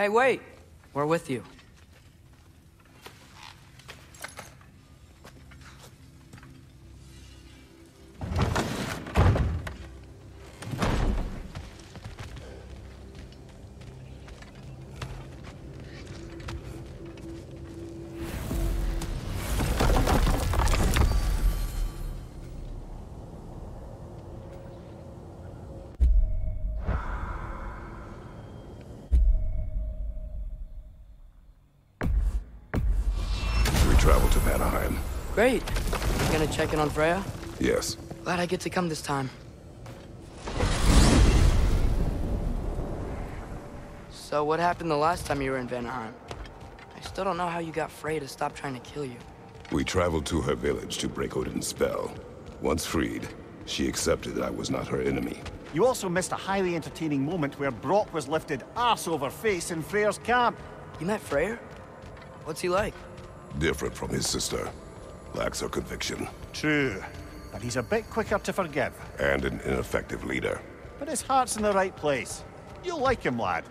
Hey, wait! We're with you. Great. You gonna check in on Freya? Yes. Glad I get to come this time. So what happened the last time you were in Vanaheim? I still don't know how you got Freya to stop trying to kill you. We traveled to her village to break Odin's spell. Once freed, she accepted that I was not her enemy. You also missed a highly entertaining moment where Brock was lifted arse over face in Freyr's camp. You met Freyr? What's he like? Different from his sister. Lacks her conviction. True. But he's a bit quicker to forgive. And an ineffective leader. But his heart's in the right place. You'll like him, lad.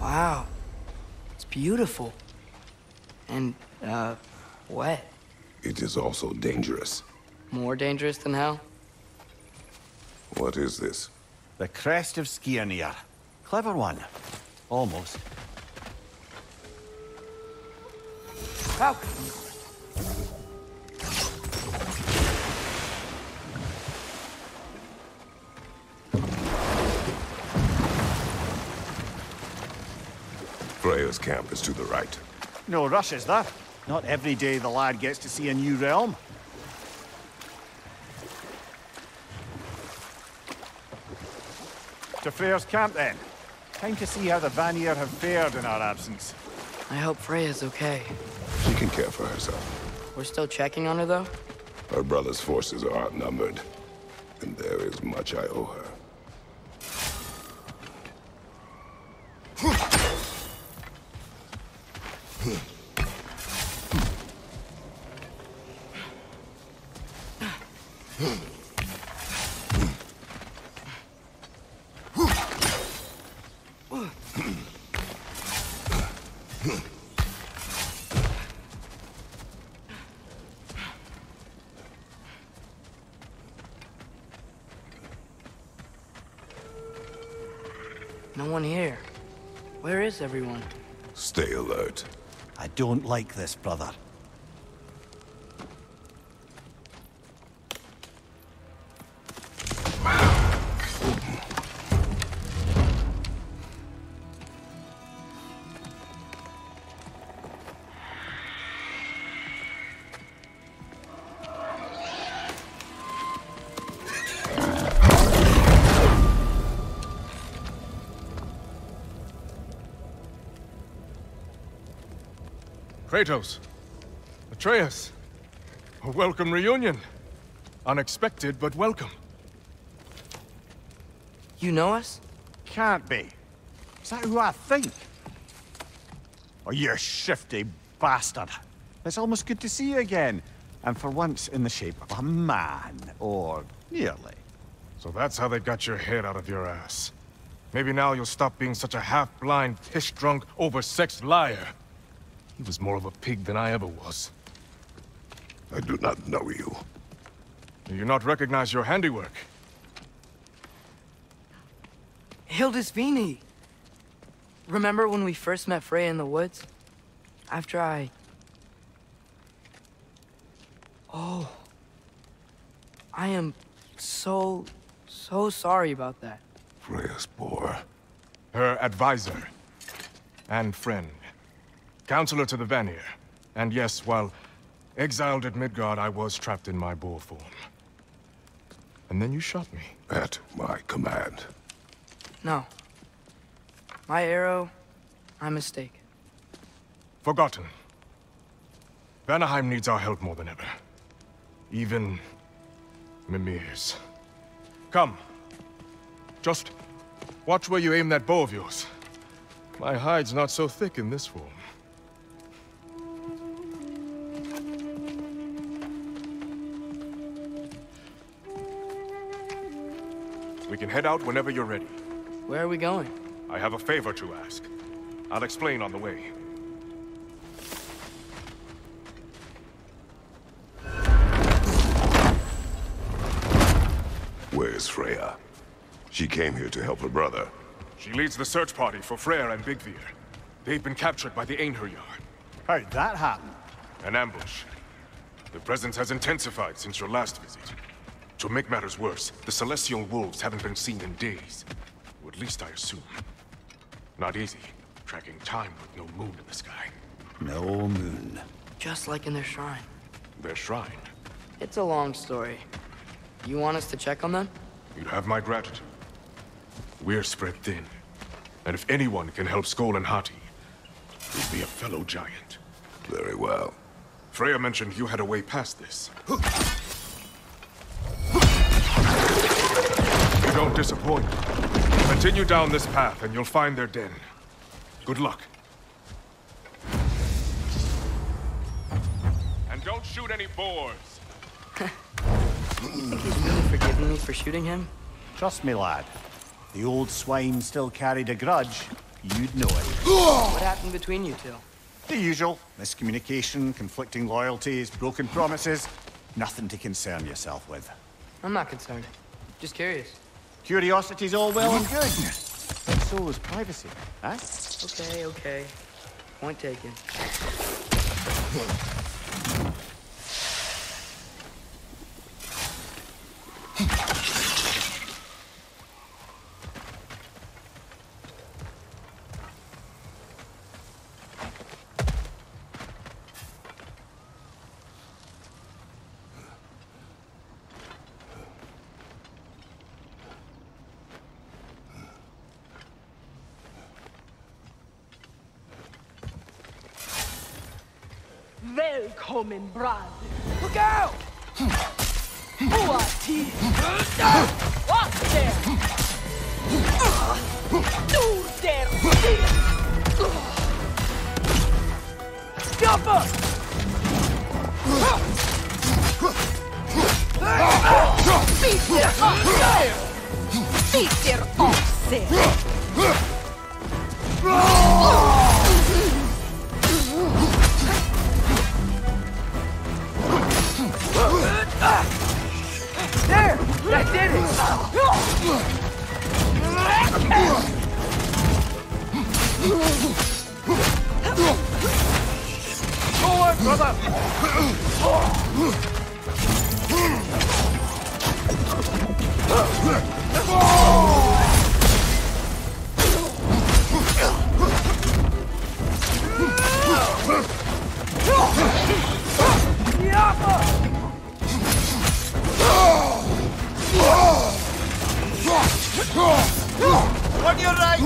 Wow. It's beautiful. And, wet. It is also dangerous. More dangerous than hell? What is this? The crest of Skirnir. Clever one. Almost. Ow. Freya's camp is to the right. No rush, is there? Not every day the lad gets to see a new realm. To Freyr's camp, then. Time to see how the Vanir have fared in our absence. I hope Freya's okay. She can care for herself. We're still checking on her, though? Her brother's forces are outnumbered, and there is much I owe her. No one here. Where is everyone? Stay alert. I don't like this, brother. Kratos, Atreus, a welcome reunion. Unexpected, but welcome. You know us? Can't be. Is that who I think? Oh, you shifty bastard. It's almost good to see you again. And for once in the shape of a man, or nearly. So that's how they got your head out of your ass. Maybe now you'll stop being such a half-blind, piss-drunk, oversexed liar. He was more of a pig than I ever was. I do not know you. Do you not recognize your handiwork? Hildisvini! Remember when we first met Freya in the woods? After I... Oh... I am so sorry about that. Freya's boar. Her advisor. And friend. Counselor to the Vanir. And yes, while exiled at Midgard, I was trapped in my boar form. And then you shot me. At my command. No. My arrow, my mistake. Forgotten. Vanaheim needs our help more than ever. Even Mimir's. Come. Just watch where you aim that bow of yours. My hide's not so thick in this form. We can head out whenever you're ready. Where are we going? I have a favor to ask. I'll explain on the way. Where's Freya? She came here to help her brother. She leads the search party for Freyr and Byggvir. They've been captured by the Einherjar. How'd that happen? An ambush. Their presence has intensified since your last visit. To make matters worse, the Celestial Wolves haven't been seen in days. Or at least I assume. Not easy, tracking time with no moon in the sky. No moon. Just like in their shrine. Their shrine? It's a long story. You want us to check on them? You'd have my gratitude. We're spread thin. And if anyone can help Skoll and Hati, he'll be a fellow giant. Very well. Freya mentioned you had a way past this. You don't disappoint. Continue down this path and you'll find their den. Good luck. And don't shoot any boars. You think he's really forgiven me for shooting him? Trust me, lad. The old swine still carried a grudge. You'd know it. What happened between you two? The usual. Miscommunication, conflicting loyalties, broken promises. Nothing to concern yourself with. I'm not concerned. Just curious. Curiosity's all well and good. But so is privacy, huh? Okay, okay. Point taken. Welcome, brother. Look out! Who are these? What there? Do there? Stop us! Beat their ass! Beat their ass! There! I did it! Forward, brother! Yappa! On your right!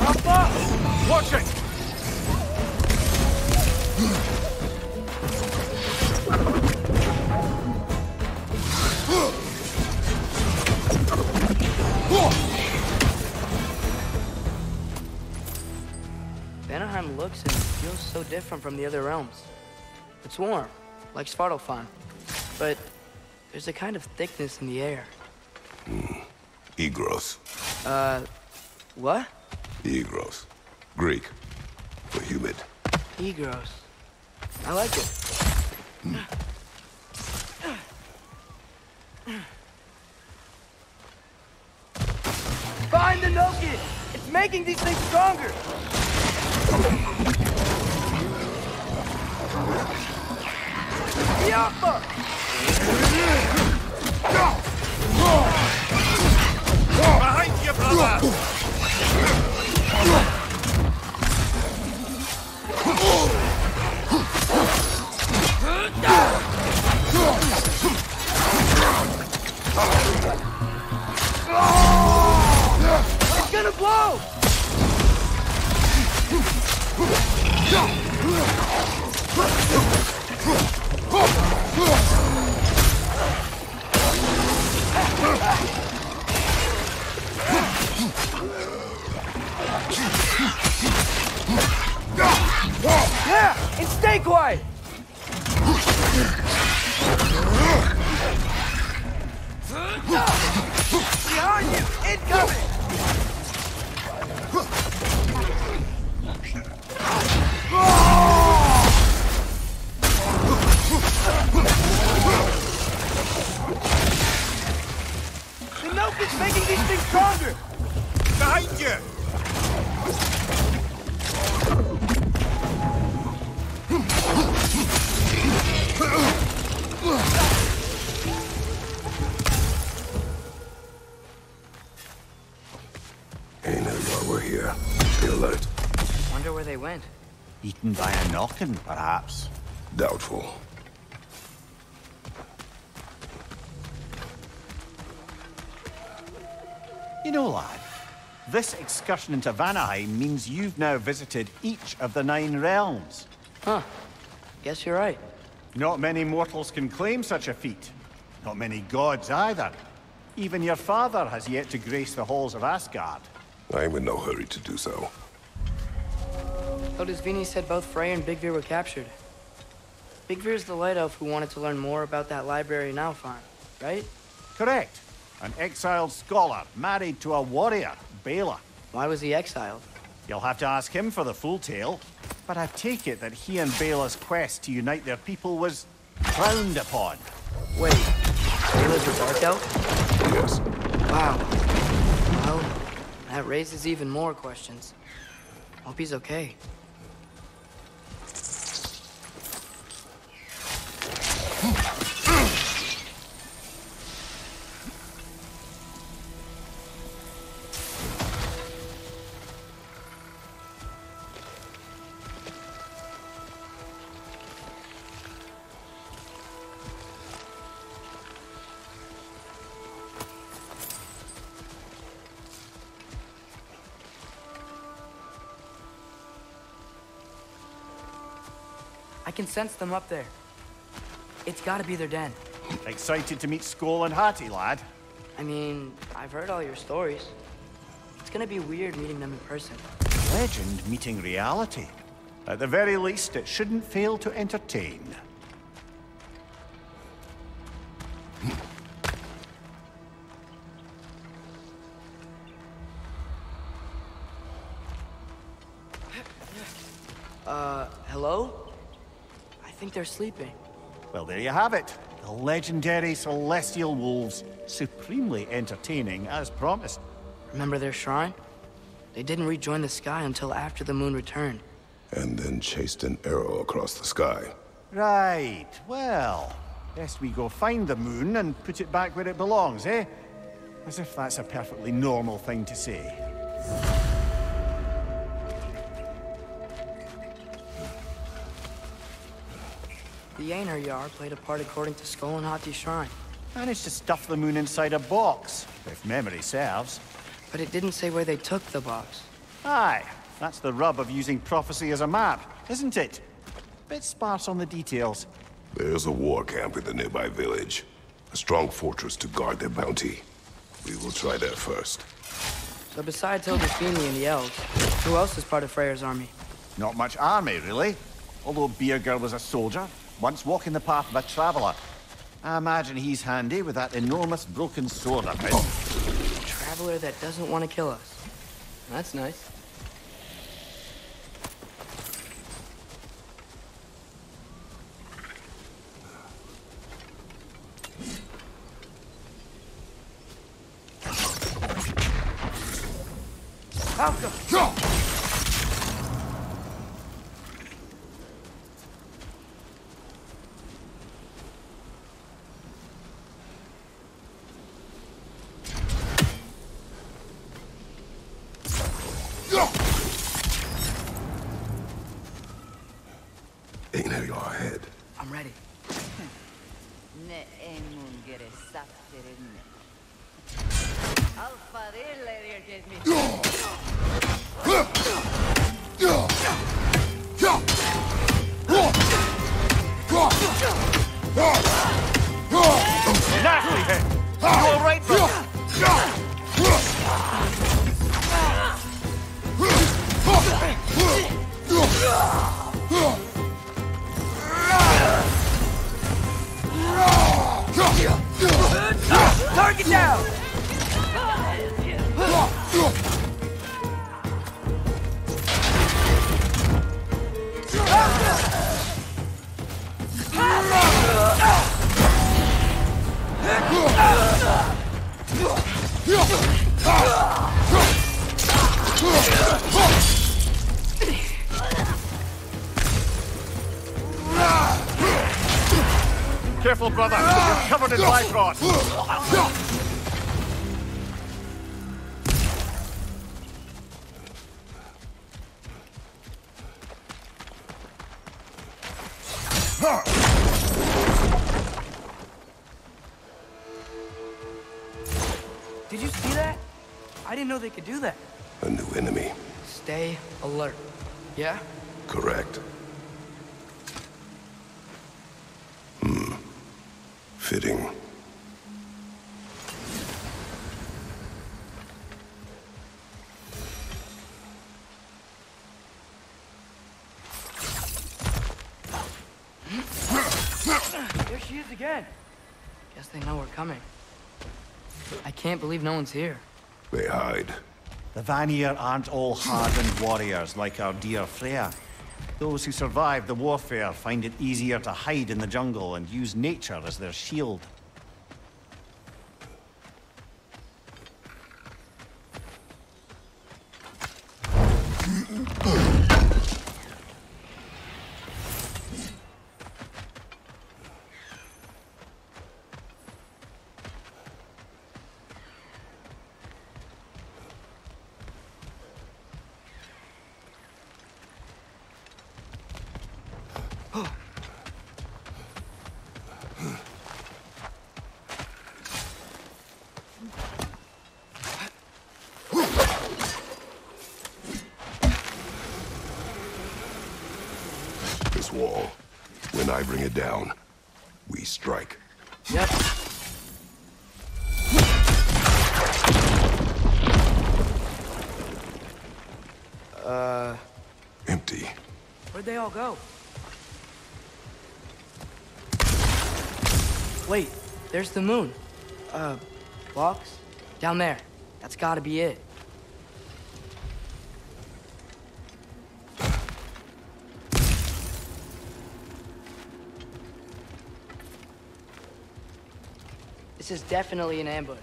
Papa, watch it! Vanaheim looks and feels so different from the other realms. It's warm, like Svartalfheim, but there's a kind of thickness in the air. Egros. What? Egros. Greek for humid. Egros. I like it. Find the Nidhogg! It's making these things stronger! Yappa! Behind you, brother! It's gonna blow! Stay quiet! Behind you! Incoming! The note is making these things stronger! Behind you! Einherjar, we're here. Stay alert. Wonder where they went. Eaten by a knockin', perhaps. Doubtful. You know, lad, this excursion into Vanaheim means you've now visited each of the 9 realms. Huh. Guess you're right. Not many mortals can claim such a feat. Not many gods either. Even your father has yet to grace the halls of Asgard. I am in no hurry to do so. Hildisvini said both Freyr and Byggvir were captured. Byggvir's the light elf who wanted to learn more about that library in Alfheim, right? Correct. An exiled scholar married to a warrior, Baylor. Why was he exiled? You'll have to ask him for the full tale. But I take it that he and Baylor's quest to unite their people was frowned upon. Wait, Baylor's a dark elf? Yes. Wow. Well, that raises even more questions. Hope he's okay. I can sense them up there. It's gotta be their den. Excited to meet Skoll and Hati, lad? I mean, I've heard all your stories. It's gonna be weird meeting them in person. Legend meeting reality. At the very least, it shouldn't fail to entertain. Hello? I think they're sleeping. Well, there you have it. The legendary Celestial Wolves. Supremely entertaining, as promised. Remember their shrine? They didn't rejoin the sky until after the moon returned. And then chased an arrow across the sky. Right. Well, best we go find the moon and put it back where it belongs, eh? As if that's a perfectly normal thing to say. The Einherjar played a part according to Skoll and Hati's shrine. Managed to stuff the moon inside a box, if memory serves. But it didn't say where they took the box. Aye, that's the rub of using prophecy as a map, isn't it? Bit sparse on the details. There's a war camp in the nearby village. A strong fortress to guard their bounty. We will try there first. So besides Hildisvini and the elves, who else is part of Freyr's army? Not much army, really. Although Bjerger was a soldier. Once walking the path of a traveler. I imagine he's handy with that enormous broken sword of his. A traveler that doesn't want to kill us. That's nice. Target down! Careful, brother. You're covered in life-rot. Did you see that? I didn't know they could do that. A new enemy. Stay alert. Yeah? Correct. Fitting. There she is again. Guess they know we're coming. I can't believe no one's here. They hide. The Vanir aren't all hardened warriors like our dear Freya. Those who survive the warfare find it easier to hide in the jungle and use nature as their shield. Wall. When I bring it down, we strike. Yep. Empty. Where'd they all go? Wait, there's the moon. Box? Down there. That's gotta be it. This is definitely an ambush.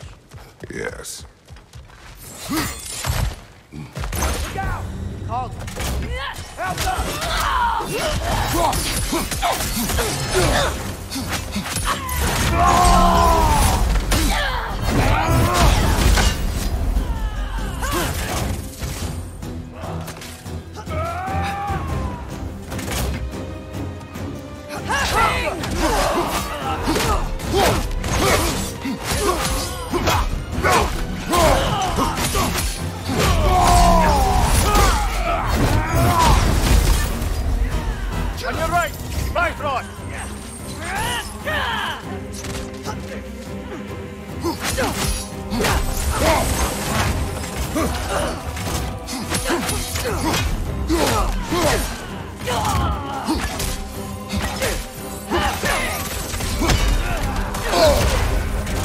Yes. Look out! Called.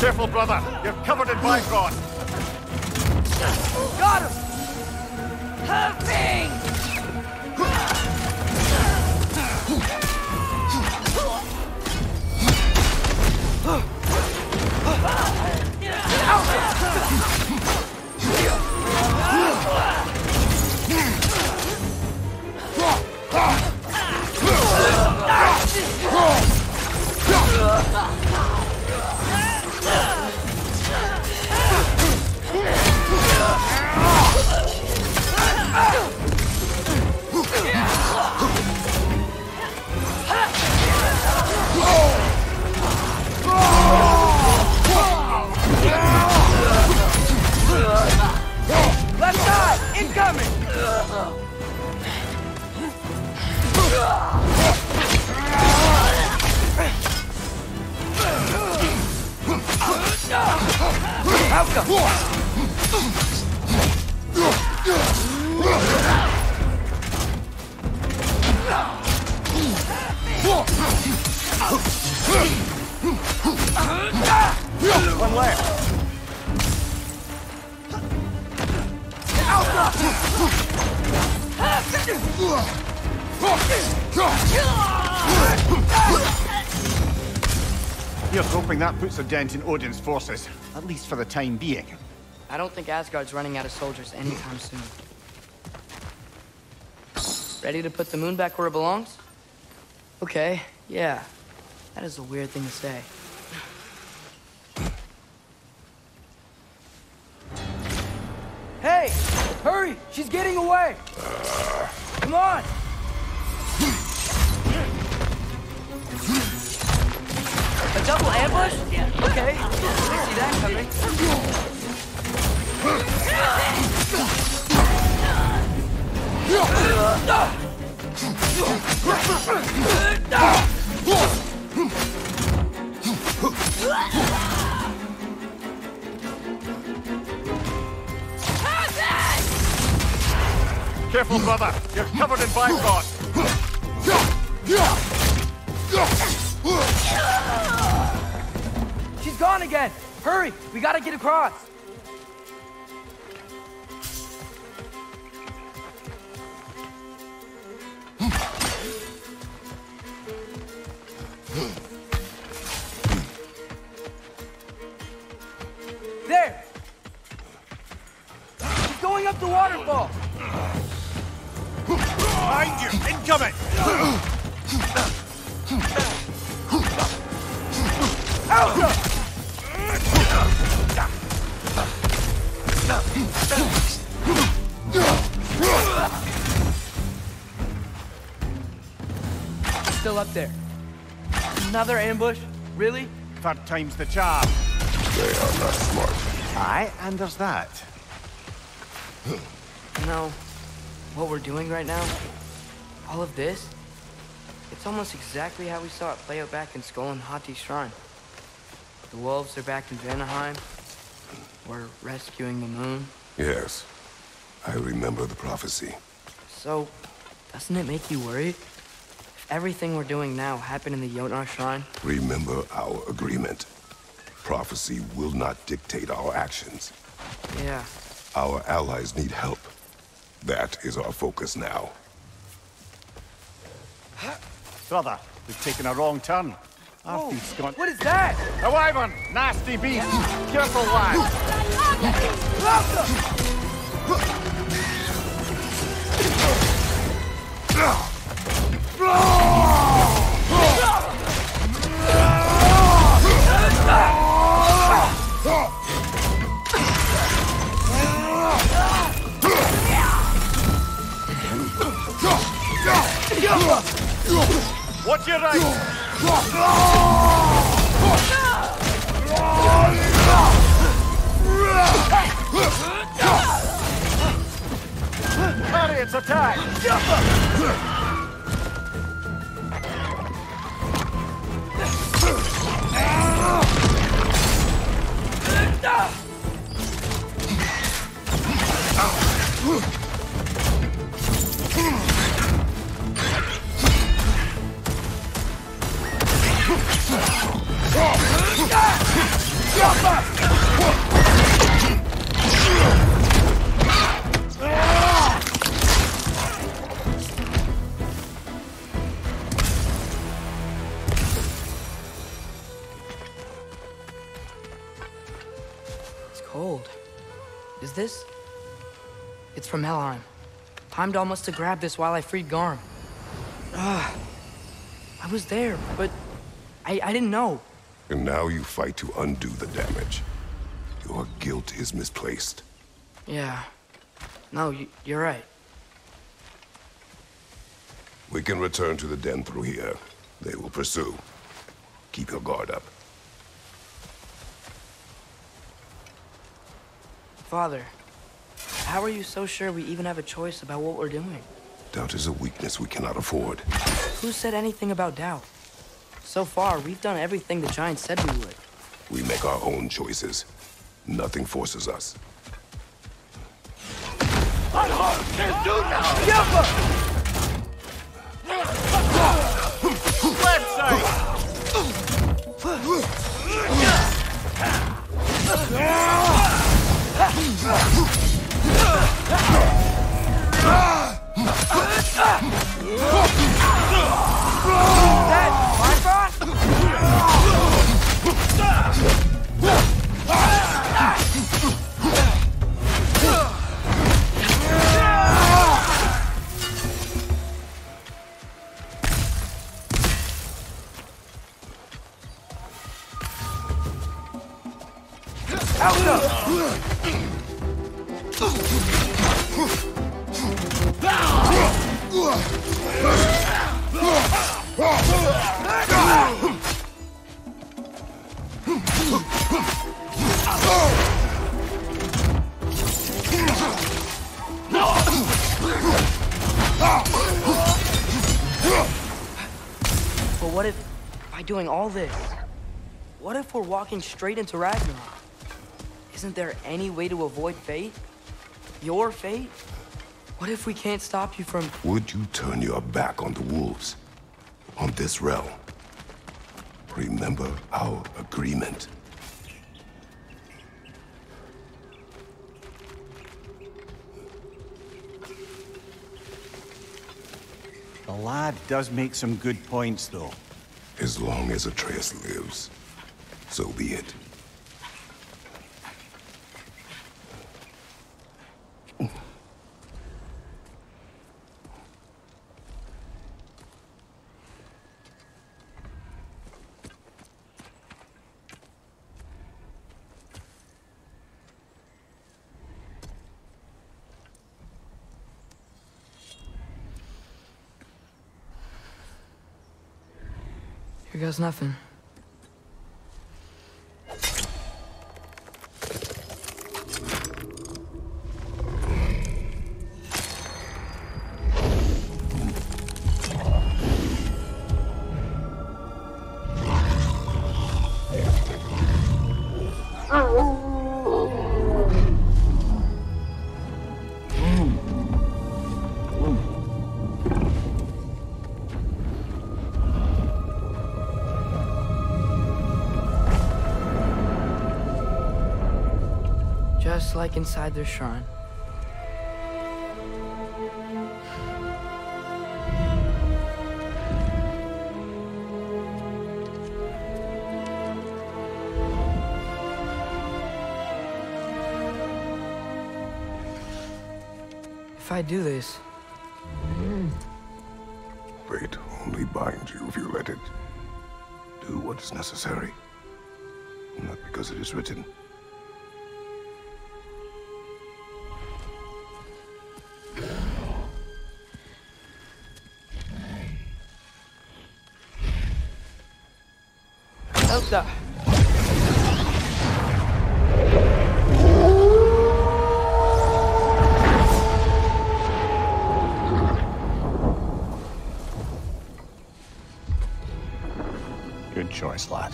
Careful, brother. You're covered in Byggvir. Got him! Huffing! One left. You're hoping that puts a dent in Odin's forces, at least for the time being. I don't think Asgard's running out of soldiers anytime soon. Ready to put the moon back where it belongs? Okay, yeah. That is a weird thing to say. Hey! Hurry! She's getting away! Come on! A double ambush? Okay. I see that coming. Careful, brother. You're covered in bygones. She's gone again! Hurry! We gotta get across! There! She's going up the waterfall! Behind you! Incoming! Out! Still up there. Another ambush? Really? Third time's the charm. They are not smart. Aye, and there's that. You know, what we're doing right now, all of this, it's almost exactly how we saw it play out back in Skoll and Hati's shrine. The wolves are back in Vanaheim. We're rescuing the moon. Yes. I remember the prophecy. So, doesn't it make you worried? If everything we're doing now happened in the Jotnar Shrine... Remember our agreement. Prophecy will not dictate our actions. Yeah. Our allies need help. That is our focus now. Brother, we've taken a wrong turn. Oh, what is that? A wyvern! Nasty beast! Yeah. Careful, lad! Watch your right! Harry, it's attack! It's cold. Is this? It's from Helheim. Heimdall must have grabbed this while I freed Garm. I was there, but... I didn't know. And now you fight to undo the damage. Your guilt is misplaced. Yeah. No, you're right. We can return to the den through here. They will pursue. Keep your guard up. Father, how are you so sure we even have a choice about what we're doing? Doubt is a weakness we cannot afford. Who said anything about doubt? So far, we've done everything the Giants said we would. We make our own choices. Nothing forces us. Left side! Doing all this? What if we're walking straight into Ragnarok? Isn't there any way to avoid fate? Your fate? What if we can't stop you from... Would you turn your back on the wolves? On this realm? Remember our agreement. The lad does make some good points, though. As long as Atreus lives, so be it. There's nothing. Just like inside their shrine. If I do this... Fate only binds you if you let it. Do what is necessary. Not because it is written. Helka! Good choice, lad.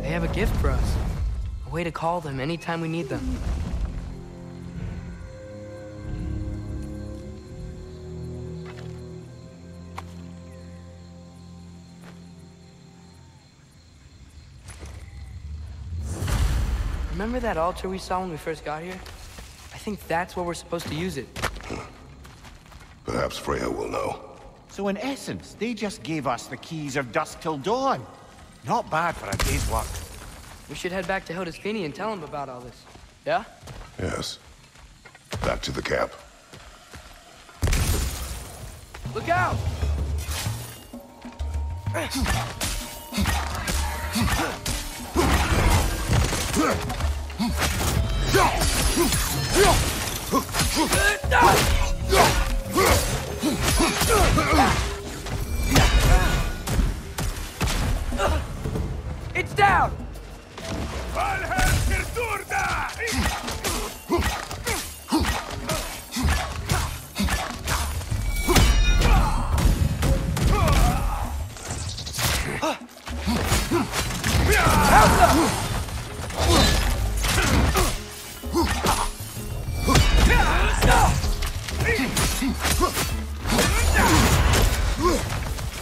They have a gift for us. Way to call them anytime we need them. Remember that altar we saw when we first got here? I think that's where we're supposed to use it. Perhaps Freya will know. So in essence, they just gave us the keys of dusk till dawn. Not bad for a day's work. We should head back to Hildisvini and tell him about all this. Yeah? Yes. Back to the camp. Look out! It's down!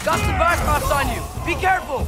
Got some Bifrost on you! Be careful!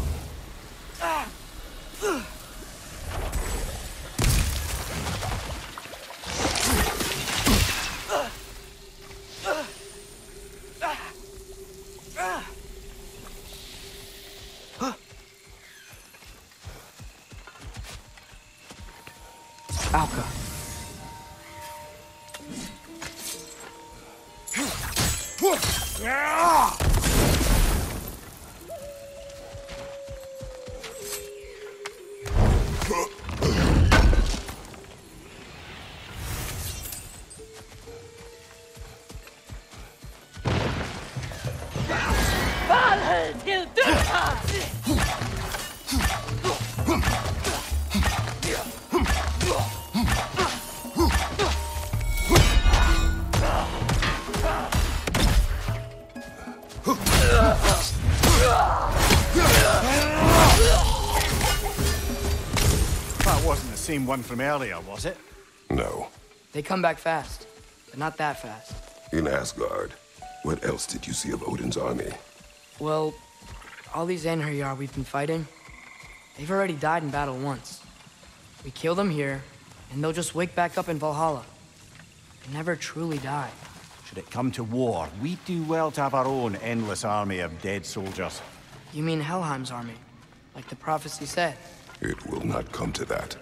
One from earlier, was it? No. They come back fast, but not that fast. In Asgard, what else did you see of Odin's army? Well, all these Einherjar we've been fighting, they've already died in battle once. We kill them here, and they'll just wake back up in Valhalla. They never truly die. Should it come to war, we do well to have our own endless army of dead soldiers. You mean Helheim's army, like the prophecy said? It will not come to that.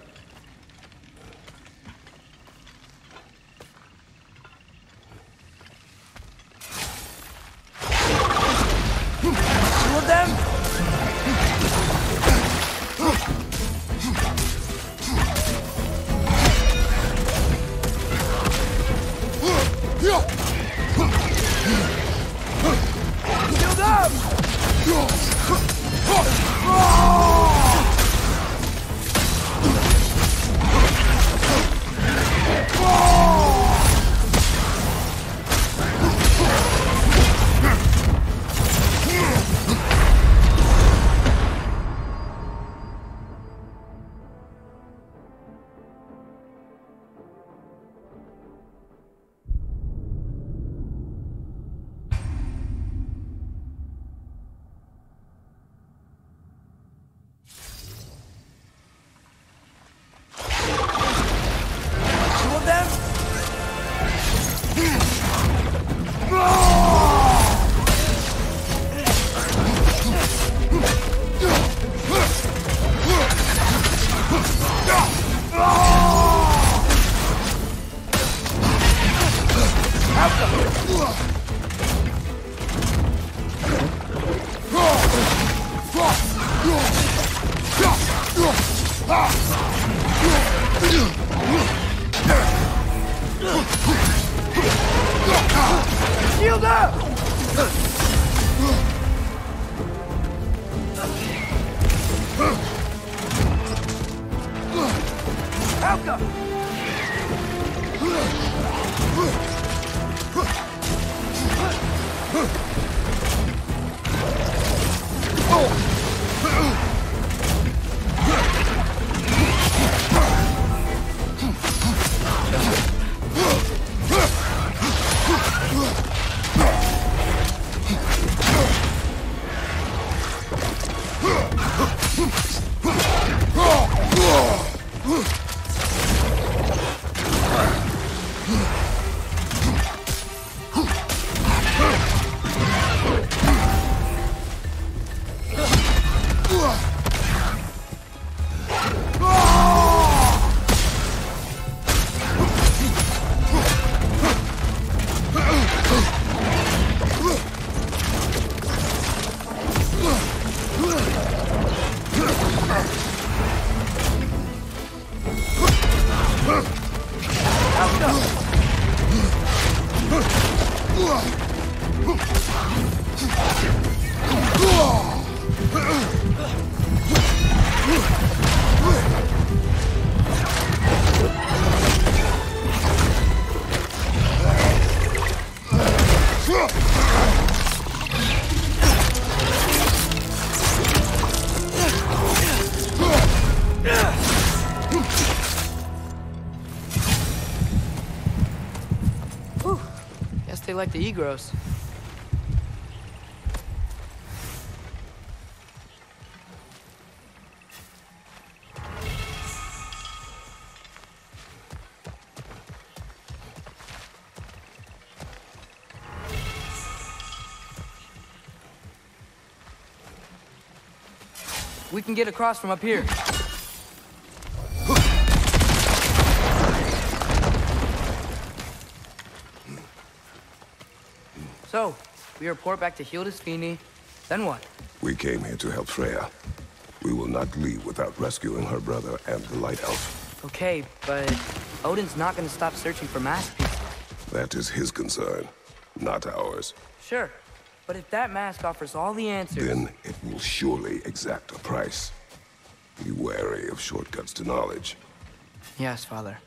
Like the Egros. We can get across from up here. So, we report back to Hildisvini. Then what? We came here to help Freya. We will not leave without rescuing her brother and the Light Elf. Okay, but Odin's not going to stop searching for masterpieces. That is his concern, not ours. Sure. But if that mask offers all the answers... Then it will surely exact a price. Be wary of shortcuts to knowledge. Yes, Father.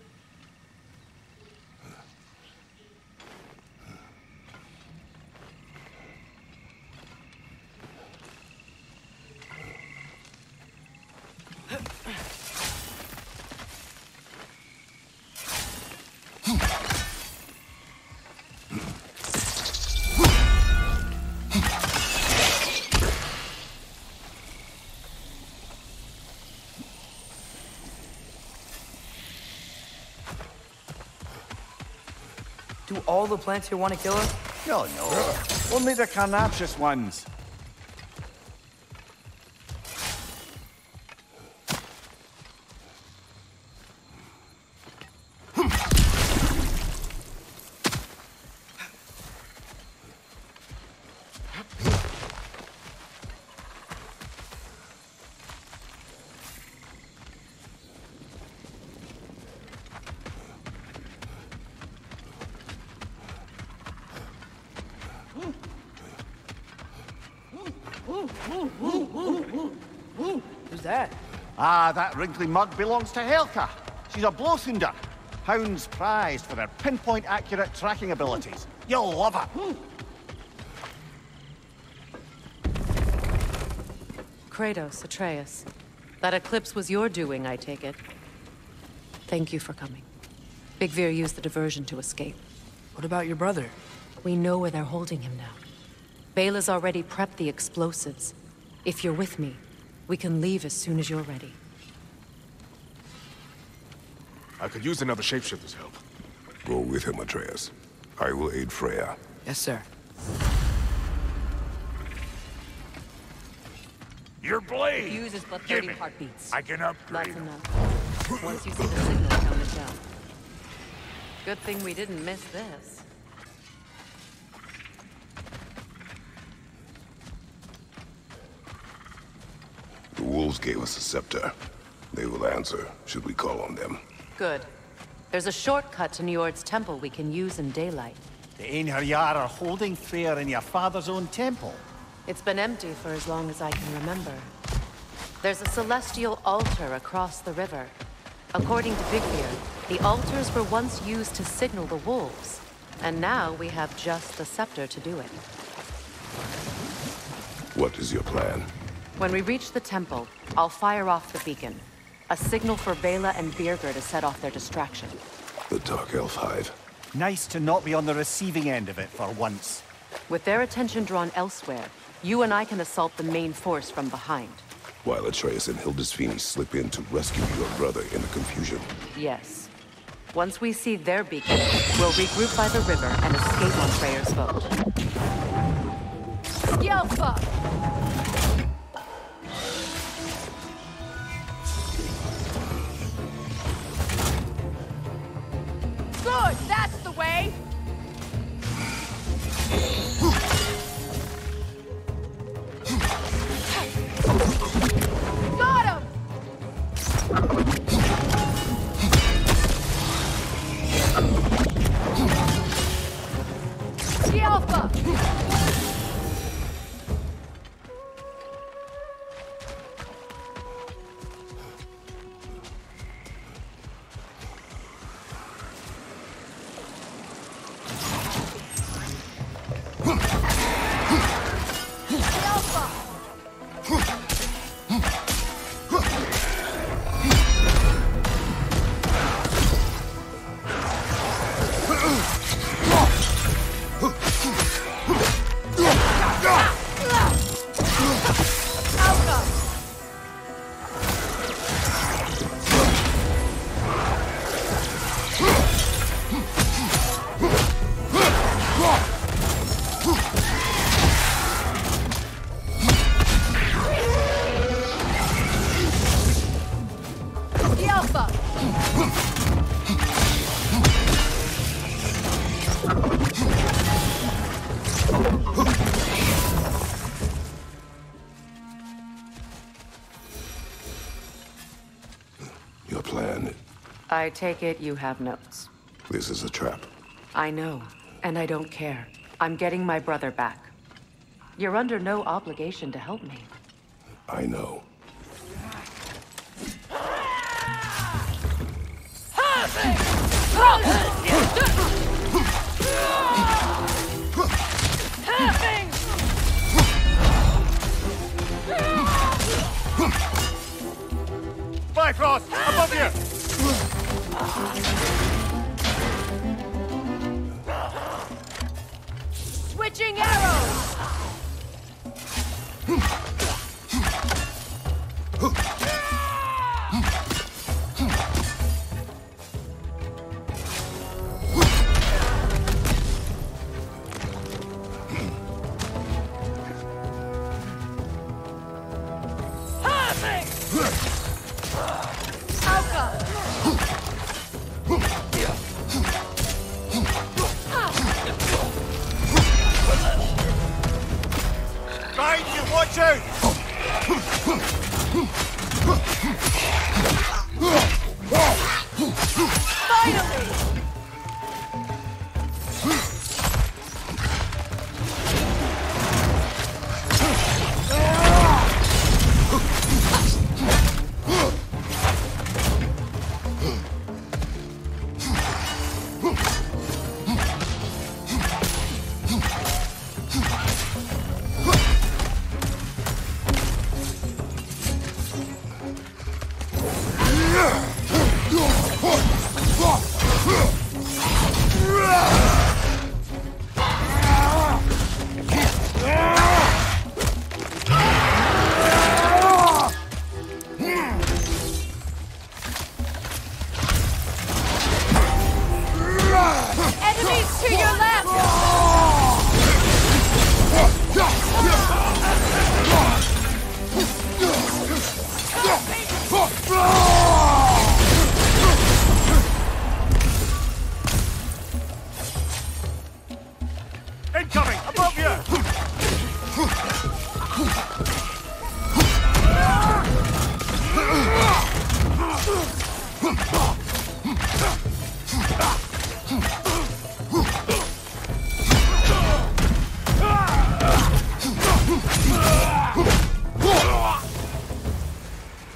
All the plants here want to kill us? No, no. Only the carnacious ones. Ah, that wrinkly mug belongs to Helka. She's a blothunder. Hounds prized for their pinpoint-accurate tracking abilities. You'll love her. Kratos, Atreus. That eclipse was your doing, I take it. Thank you for coming. Byggvir used the diversion to escape. What about your brother? We know where they're holding him now. Baylor's already prepped the explosives. If you're with me, we can leave as soon as you're ready. I could use another shapeshifter's help. Go with him, Atreus. I will aid Freya. Yes, sir. Your blade! He uses blood-thirty heartbeats. I can upgrade. That's enough. Once you see the signal, tell me down. Good thing we didn't miss this. The wolves gave us a scepter. They will answer, should we call on them. Good. There's a shortcut to Njord's temple we can use in daylight. The Einherjar are holding Freyr in your father's own temple. It's been empty for as long as I can remember. There's a celestial altar across the river. According to Byggvir, the altars were once used to signal the wolves, and now we have just the scepter to do it. What is your plan? When we reach the temple, I'll fire off the beacon. A signal for Vela and Birger to set off their distraction. The Dark Elf Hive. Nice to not be on the receiving end of it for once. With their attention drawn elsewhere, you and I can assault the main force from behind. While Atreus and Hildisvini slip in to rescue your brother in the confusion. Yes. Once we see their beacon, we'll regroup by the river and escape on Freyr's boat. Yo, fuck! Good, that's the way! Got him! The Alpha! Your plan? I take it you have notes. This is a trap. I know, and I don't care. I'm getting my brother back. You're under no obligation to help me. I know. Bifrost, above you! Switching arrows!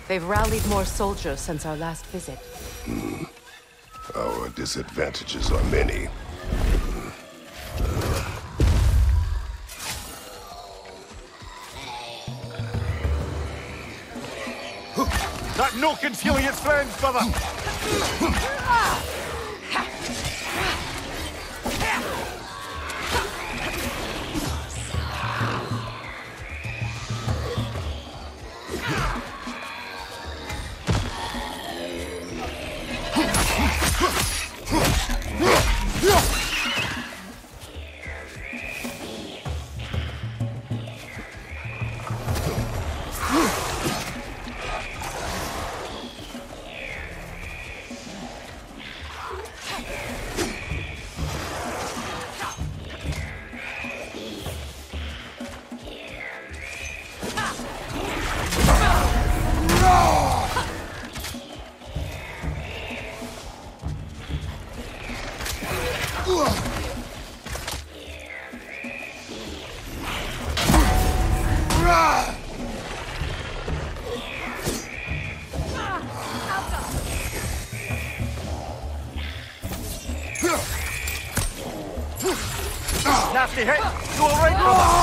They've rallied more soldiers since our last visit. Hmm. Our disadvantages are many. That nook can kill its friends, brother! Nasty hit! You all right, brother?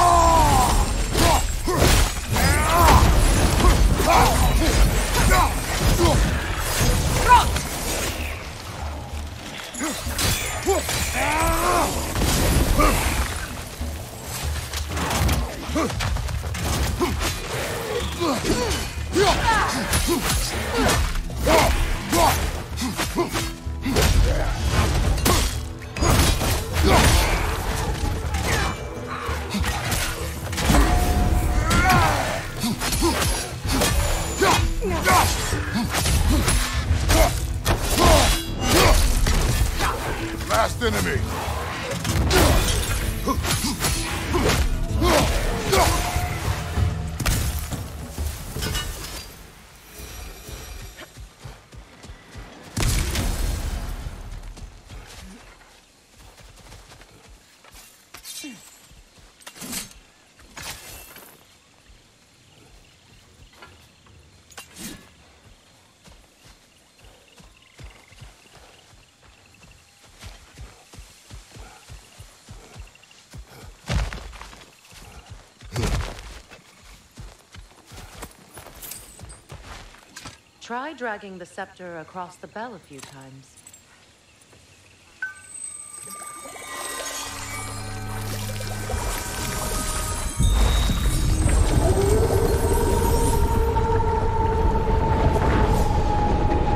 Try dragging the scepter across the bell a few times.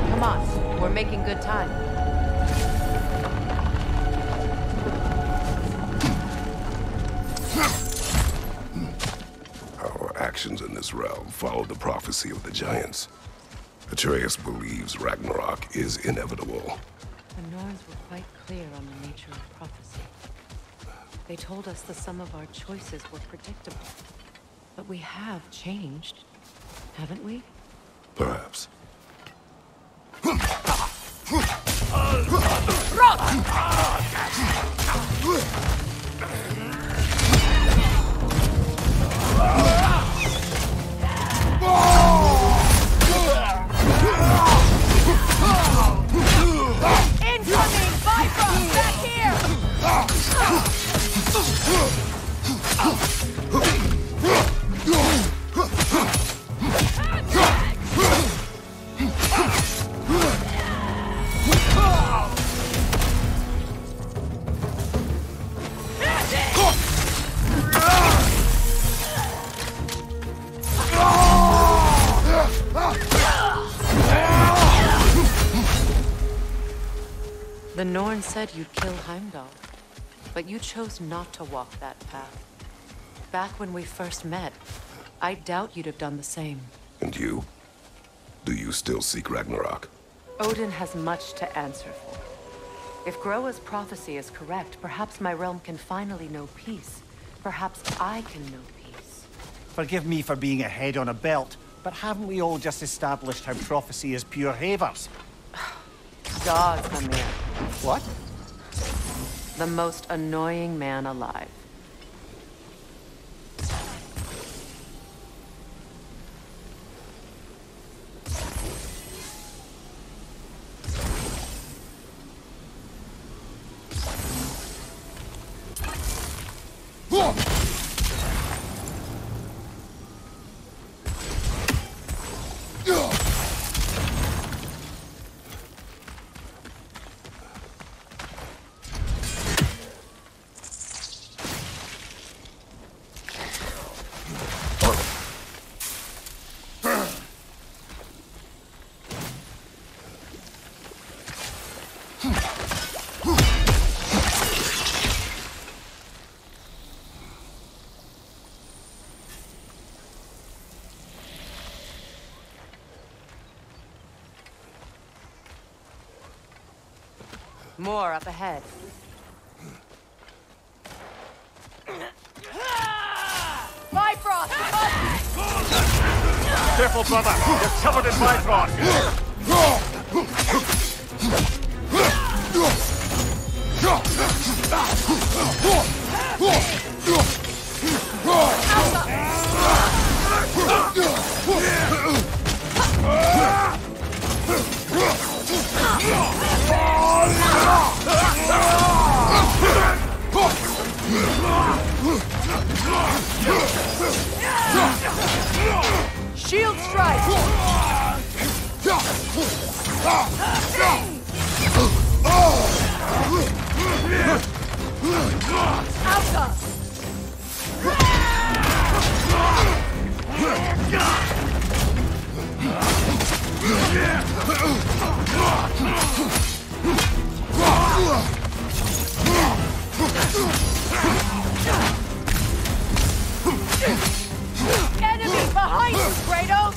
Come on, we're making good time. In this realm followed the prophecy of the giants. Atreus believes Ragnarok is inevitable. The Norns were quite clear on the nature of prophecy. They told us the sum of our choices were predictable. But we have changed, haven't we? Perhaps. The Norn said you'd kill Heimdall, but you chose not to walk that path. Back when we first met, I doubt you'd have done the same. And you? Do you still seek Ragnarok? Odin has much to answer for. If Groa's prophecy is correct, perhaps my realm can finally know peace. Perhaps I can know peace. Forgive me for being a head on a belt, but haven't we all just established how prophecy is pure havers? Gods, Mimir. What? The most annoying man alive. More up ahead. Bifrost! Careful, brother! You're covered in Bifrost! Shield strike! Alpha! Enemy behind you, Kratos!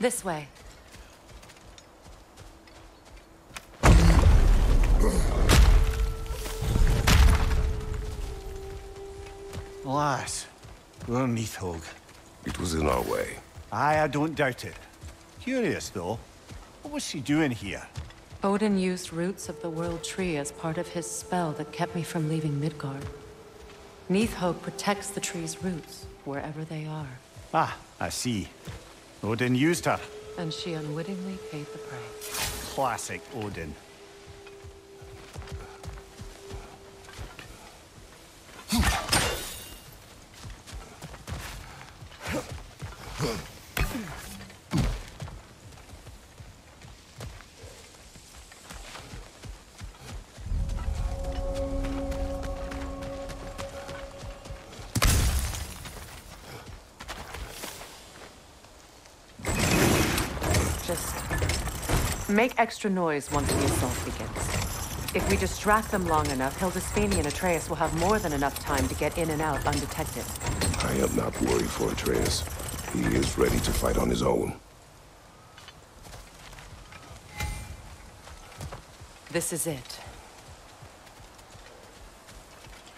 This way. Alas, we're Nidhogg. It was in our way. Aye, I don't doubt it. Curious, though. What was she doing here? Odin used roots of the World Tree as part of his spell that kept me from leaving Midgard. Nidhogg protects the tree's roots, wherever they are. Ah, I see. Odin used her. And she unwittingly paid the price. Classic Odin. Make extra noise once the assault begins. If we distract them long enough, Hildisvini and Atreus will have more than enough time to get in and out undetected. I am not worried for Atreus. He is ready to fight on his own. This is it.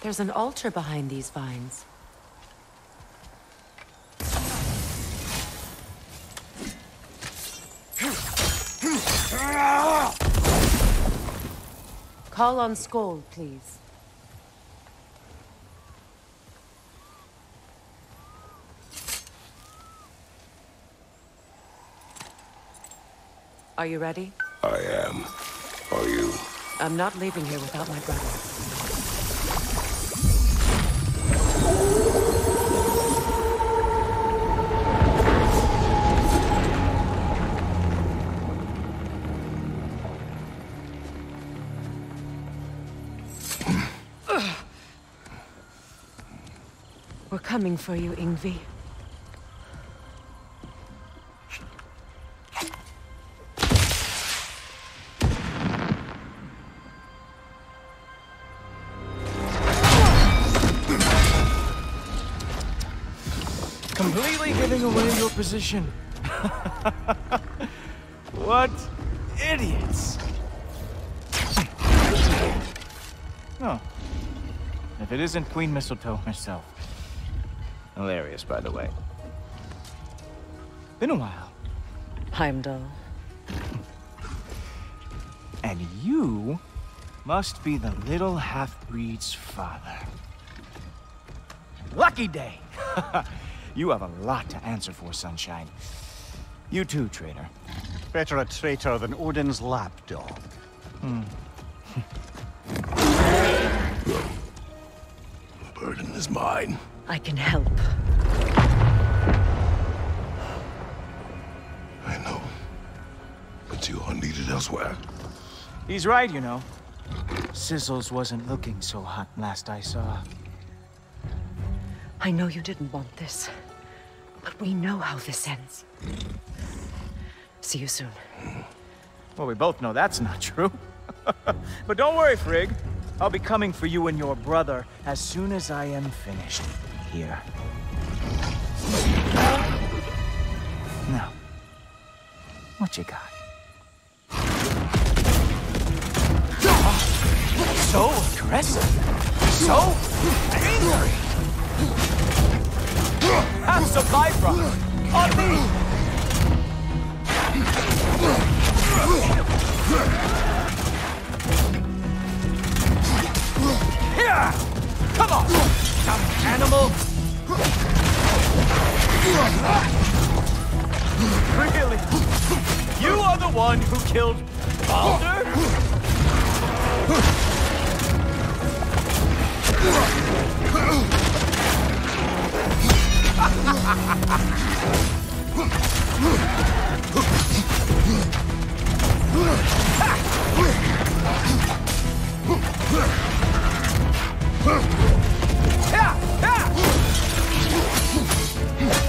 There's an altar behind these vines. Call on Skoll, please. Are you ready? I am. Are you? I'm not leaving here without my brother. Coming for you, Yngvi. Completely giving away your position. What idiots! Oh. If it isn't Queen Mistletoe herself. Hilarious, by the way. Been a while. Heimdall. And you must be the little half-breed's father. Lucky day! You have a lot to answer for, Sunshine. You too, traitor. Better a traitor than Odin's lapdog. The burden is mine. I can help. I know. But you are needed elsewhere. He's right, you know. Sizzles wasn't looking so hot last I saw. I know you didn't want this. But we know how this ends. See you soon. Well, we both know that's not true. But don't worry, Frigg. I'll be coming for you and your brother as soon as I am finished. Here. Now, what you got? So aggressive, so angry. Have some vibra on me. Here, come on. Dumb animal! Really? You are the one who killed Baldur?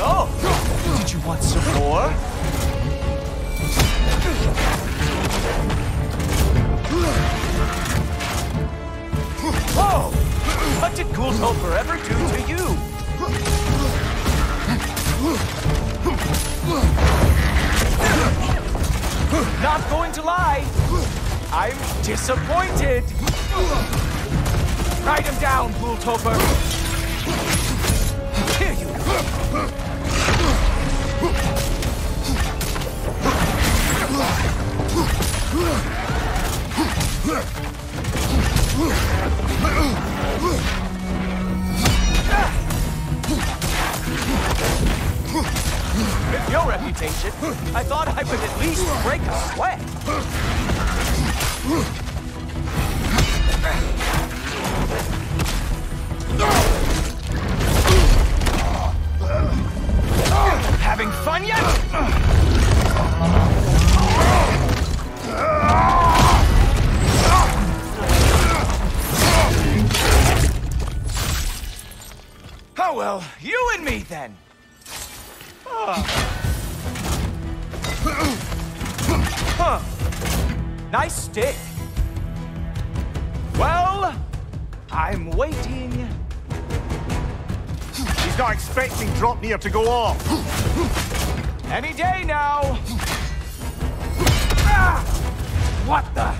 Oh, did you want some more? Whoa! Much it cools home forever due to you. Not going to lie, I'm disappointed. Write him down, Ghoultoper. Here you With your reputation, I thought I would at least break a sweat. Having fun yet? Oh well, you and me then. Huh. Nice stick. Well, I'm waiting. He's not expecting Dropnir to go off. Any day now. Ah! What the?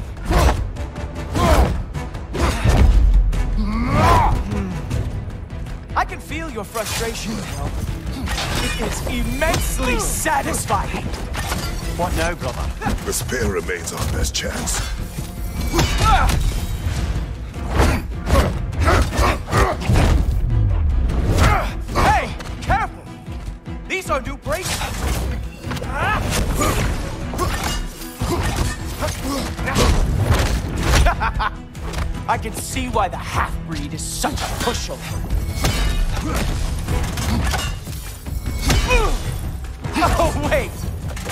I can feel your frustration now. It is immensely satisfying. What now, brother? The spear remains our best chance. Ah! Our new bracelet. I can see why the half-breed is such a pushover. Oh, wait.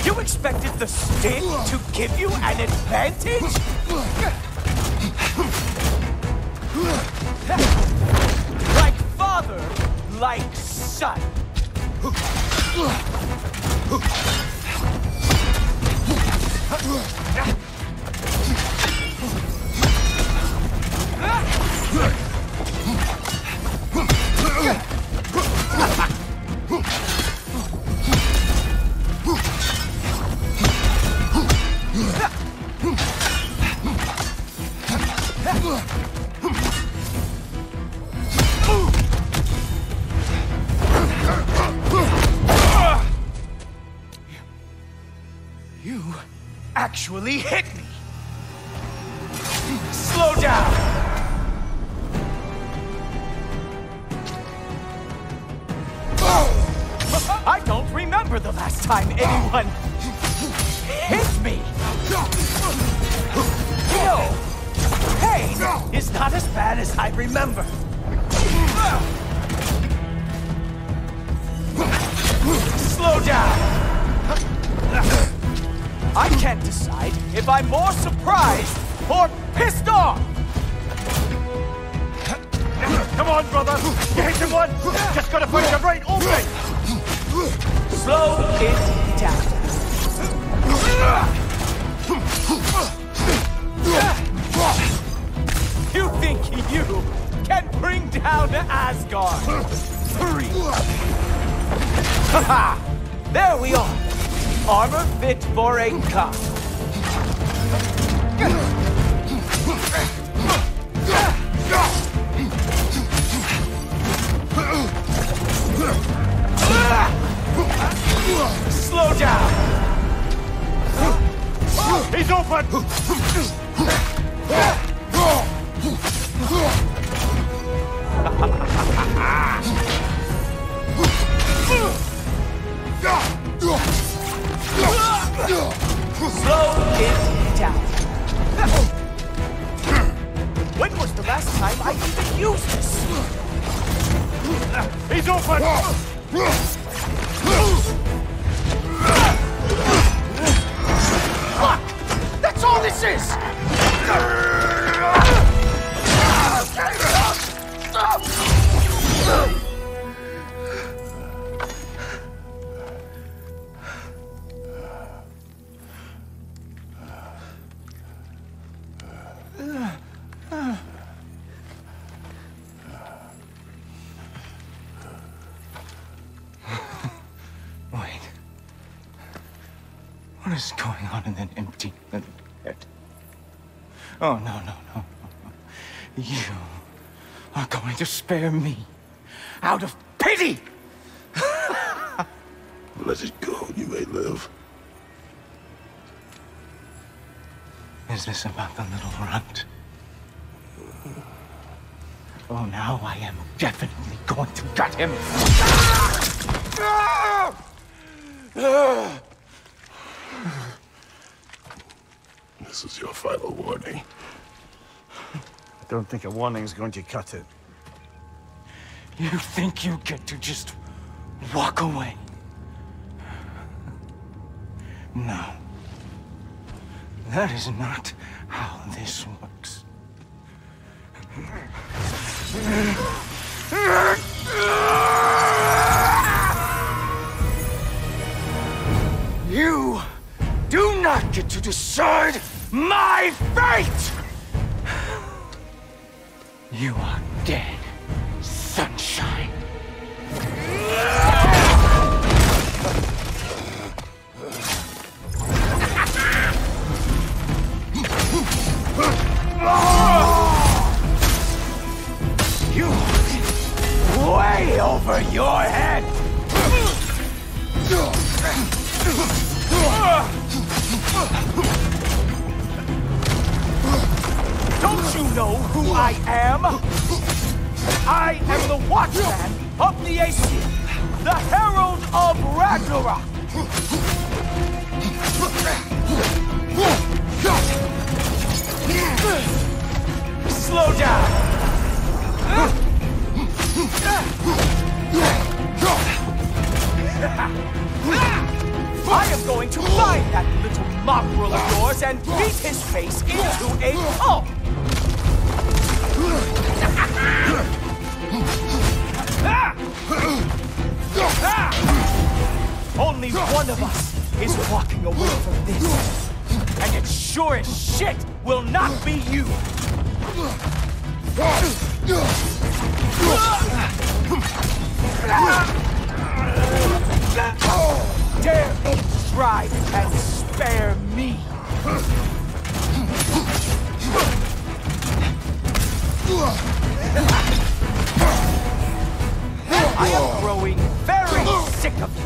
You expected the stick to give you an advantage? Like father, like son. Actually hit me. Slow down. I don't remember the last time anyone hit me. No, pain is not as bad as I remember. Slow down. I can't decide if I'm more surprised or pissed off! Come on, brother! You hit him one! Just gotta put him right open! Slow it down. You think you can bring down Asgard? Three! Ha-ha! There we are! Armor fit for a cop. Slow down. He's open. Slow it down. When was the last time I even used this? He's open! What is going on in an empty little head? Oh, no, no, no, no. You are going to spare me out of pity! Let it go, you may live. Is this about the little runt? Oh, now I am definitely going to gut him! This is your final warning. I don't think a warning's going to cut it. You think you get to just walk away? No. That is not how this works. You do not get to decide my fate! You are dead, sunshine. You are way over your head! Don't you know who I am? I am the Watchman of Niaeir, the Herald of Ragnarok! Slow down! I am going to find that little mongrel of yours and beat his face into a pulp! Only one of us is walking away from this, and it sure as shit will not be you! Dare me try and spare me! I am growing very sick of you!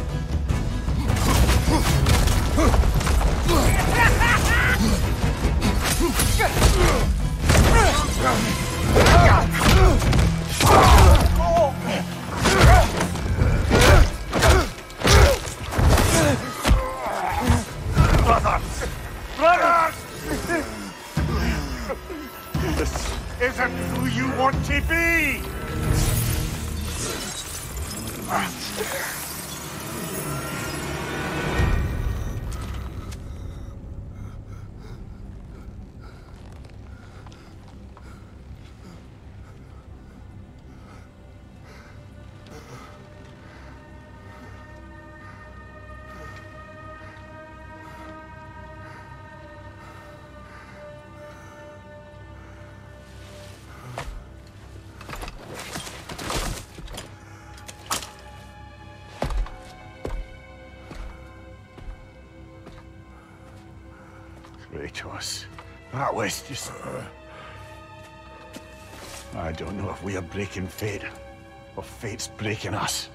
Brother! This isn't who you want to be! Just... I don't know if we are breaking fate, or fate's breaking us.